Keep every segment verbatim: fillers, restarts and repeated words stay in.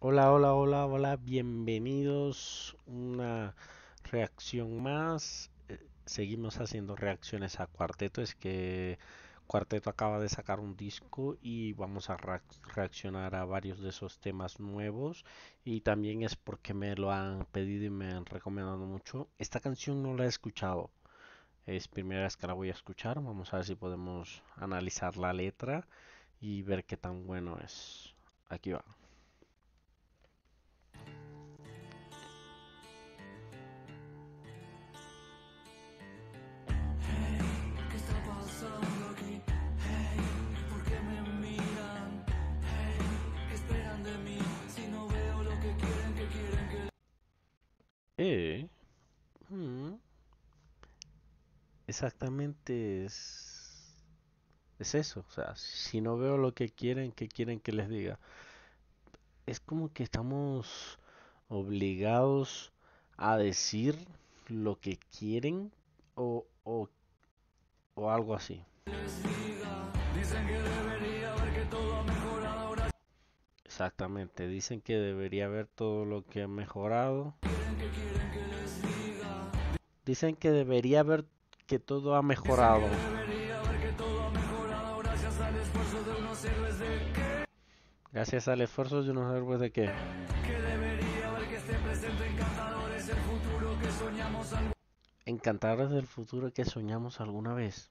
Hola, hola, hola, hola, bienvenidos. Una reacción más. Eh, seguimos haciendo reacciones a Cuarteto. Es que Cuarteto acaba de sacar un disco y vamos a reaccionar a varios de esos temas nuevos. Y también es porque me lo han pedido y me han recomendado mucho. Esta canción no la he escuchado. Es primera vez que la voy a escuchar. Vamos a ver si podemos analizar la letra y ver qué tan bueno es. Aquí va. Eh, hmm. Exactamente es, es eso, o sea, si no veo lo que quieren, ¿qué quieren que les diga? Es como que estamos obligados a decir lo que quieren o, o, o algo así. Exactamente, dicen que debería haber todo lo que ha mejorado. Dicen que debería haber que todo ha mejorado. Gracias al esfuerzo de unos héroes de qué. Encantadores del futuro que soñamos alguna vez.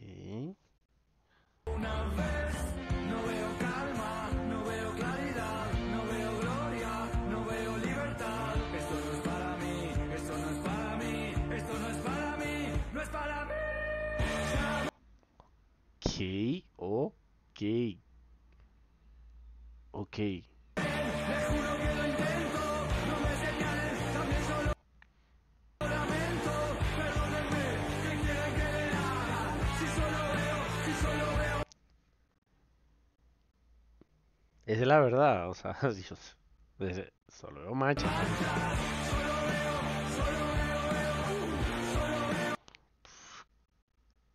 ¿Eh? Okay, okay, okay. Es la verdad, o sea, Dios, solo veo macho.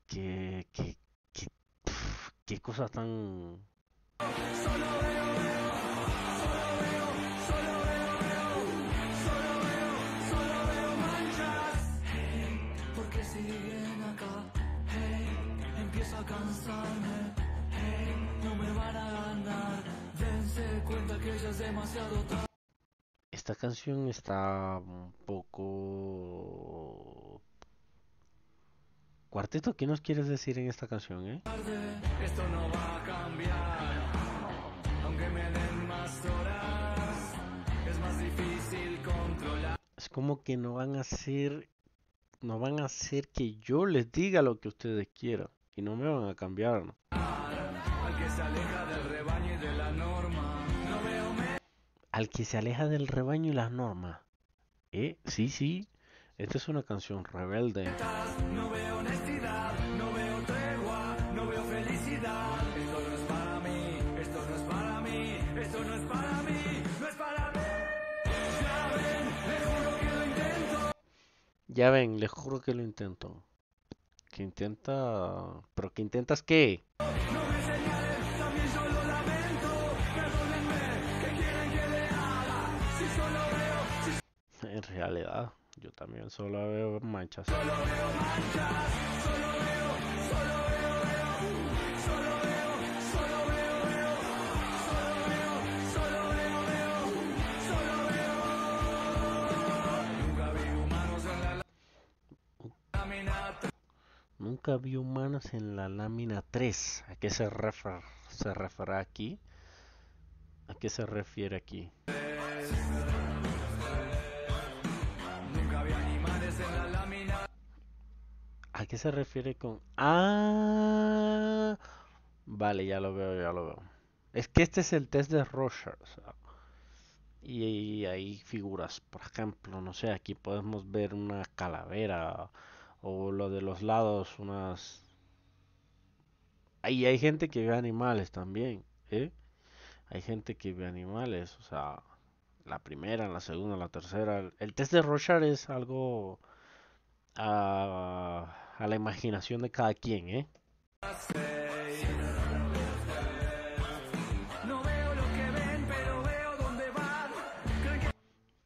Que, que, que, pf, qué cosas tan... Esta canción está un poco... Cuarteto, ¿qué nos quieres decir en esta canción, eh? Esto no va a cambiar, aunque me den más horas, es más difícil controlar. Es como que no van a hacer, no van a hacer que yo les diga lo que ustedes quieran y no me van a cambiar, ¿no? Al que se aleja del rebaño y de la norma. No veo me... Al que se aleja del rebaño y las normas. Eh, sí, sí. Esta es una canción rebelde. No veo honestidad, no veo tregua, no veo felicidad. Esto no es para mí, esto no es para mí, esto no es para mí, no es para mí. Ya ven, les juro que lo intento. Ya ven, les juro que lo intento. Que intenta... ¿Pero que intentas qué? No me señales, también yo lo lamento. Perdónenme, ¿qué quieren que le haga? Si solo veo... Si... En realidad... Yo también solo veo manchas. Solo veo manchas. Solo veo, solo veo, veo. Solo veo, solo veo, veo. Solo veo, solo veo, veo. Solo veo. Nunca vi humanos en la lámina tres. Nunca vi humanos en la lámina tres. ¿A qué se refer se refiere aquí? ¿A qué se refiere aquí? ¿A qué se refiere con...? Ah, vale, ya lo veo, ya lo veo. Es que este es el test de Rorschach. Y, y hay figuras, por ejemplo, no sé, aquí podemos ver una calavera. O lo de los lados, unas... Ahí hay gente que ve animales también, ¿eh? Hay gente que ve animales, o sea... La primera, la segunda, la tercera... El test de Rorschach es algo... A, a la imaginación de cada quien, ¿eh? No veo lo que ven, pero veo donde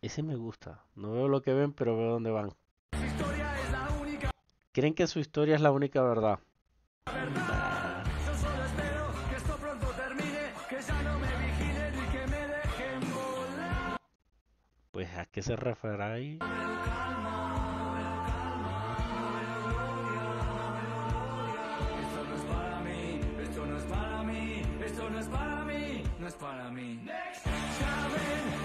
Ese me gusta. No veo lo que ven, pero veo dónde van. Su historia es la única. Creen que su historia es la única verdad. La verdad. Yo solo espero que esto pronto termine, que ya no me vigilen y que me dejen volar. Pues a qué se referirá ahí. No es para mí. Next. Llamen,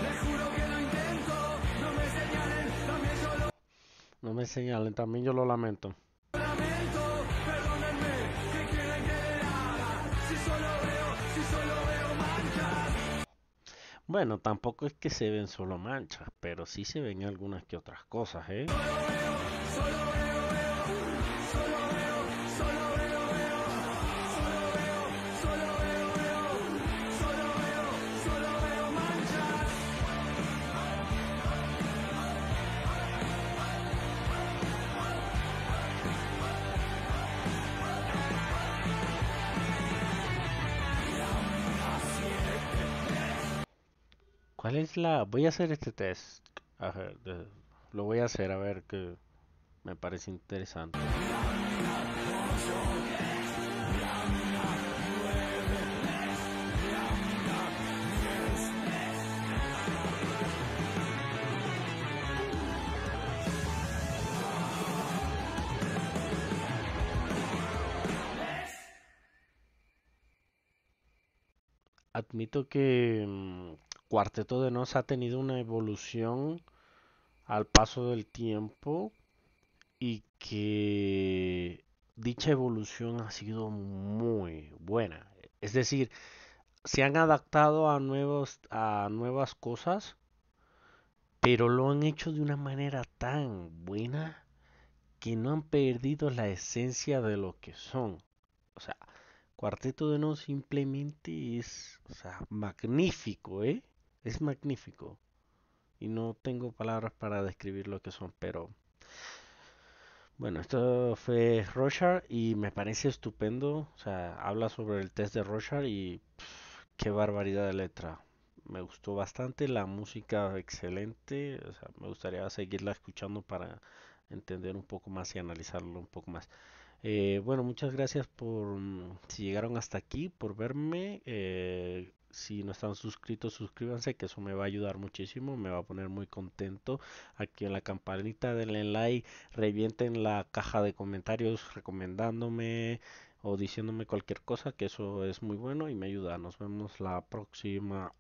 les juro que lo intento. No me señalen, también yo lo... No me señalen, también yo lo lamento. Lamento, perdónenme, ¿qué quieren que haga? Si solo veo, si solo veo manchas. Bueno, tampoco es que se ven solo manchas, pero sí se ven algunas que otras cosas, ¿eh? Solo veo, solo veo, veo, solo veo, solo veo, veo, solo veo, solo veo, veo. ¿Cuál es la...? Voy a hacer este test. A ver, de... Lo voy a hacer, a ver que... Me parece interesante. Admito que... Cuarteto de Nos ha tenido una evolución al paso del tiempo y que dicha evolución ha sido muy buena. Es decir, se han adaptado a, nuevos, a nuevas cosas, pero lo han hecho de una manera tan buena que no han perdido la esencia de lo que son. O sea, Cuarteto de Nos simplemente es, o sea, magnífico, ¿eh? Es magnífico y no tengo palabras para describir lo que son, pero bueno, esto fue Rorschach y me parece estupendo. O sea, habla sobre el test de Rorschach y pff, qué barbaridad de letra. Me gustó bastante, la música excelente. O sea, me gustaría seguirla escuchando para entender un poco más y analizarlo un poco más. Eh, bueno, muchas gracias por si llegaron hasta aquí, por verme. Eh, Si no están suscritos, suscríbanse, que eso me va a ayudar muchísimo, me va a poner muy contento. Aquí en la campanita, denle like, revienten la caja de comentarios recomendándome o diciéndome cualquier cosa, que eso es muy bueno y me ayuda. Nos vemos la próxima.